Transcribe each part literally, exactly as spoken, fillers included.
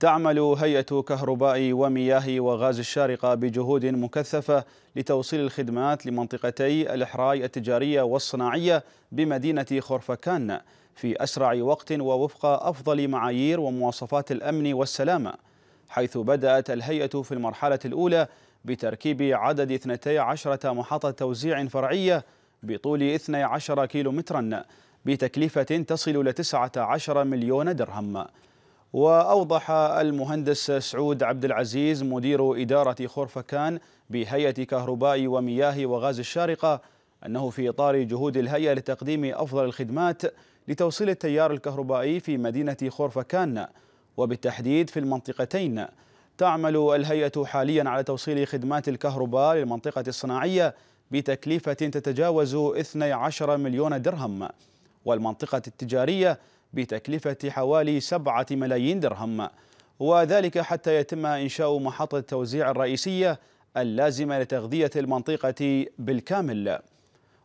تعمل هيئة كهرباء ومياه وغاز الشارقة بجهود مكثفة لتوصيل الخدمات لمنطقتي الحراي التجارية والصناعية بمدينة خورفكان في أسرع وقت ووفق أفضل معايير ومواصفات الأمن والسلامة، حيث بدأت الهيئة في المرحلة الأولى بتركيب عدد اثنتي عشرة محطة توزيع فرعية بطول اثني عشر كيلومترا بتكلفة تصل إلى تسعة عشر مليون درهم. وأوضح المهندس سعود عبد العزيز مدير إدارة خورفكان بهيئة كهرباء ومياه وغاز الشارقة أنه في إطار جهود الهيئة لتقديم أفضل الخدمات لتوصيل التيار الكهربائي في مدينة خورفكان وبالتحديد في المنطقتين، تعمل الهيئة حاليا على توصيل خدمات الكهرباء للمنطقة الصناعية بتكلفة تتجاوز اثني عشر مليون درهم والمنطقة التجارية بتكلفة حوالي سبعة ملايين درهم، وذلك حتى يتم إنشاء محطة التوزيع الرئيسية اللازمة لتغذية المنطقة بالكامل.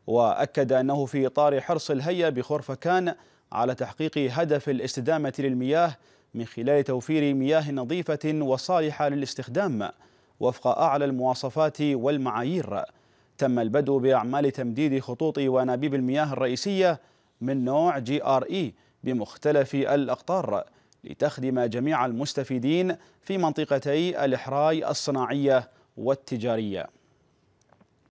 وأكد أنه في إطار حرص الهيئة بخورفكان على تحقيق هدف الاستدامة للمياه من خلال توفير مياه نظيفة وصالحة للاستخدام وفق أعلى المواصفات والمعايير، تم البدء بأعمال تمديد خطوط وأنابيب المياه الرئيسية من نوع جي ار اي بمختلف الأقطار لتخدم جميع المستفيدين في منطقتي الحراي الصناعية والتجارية.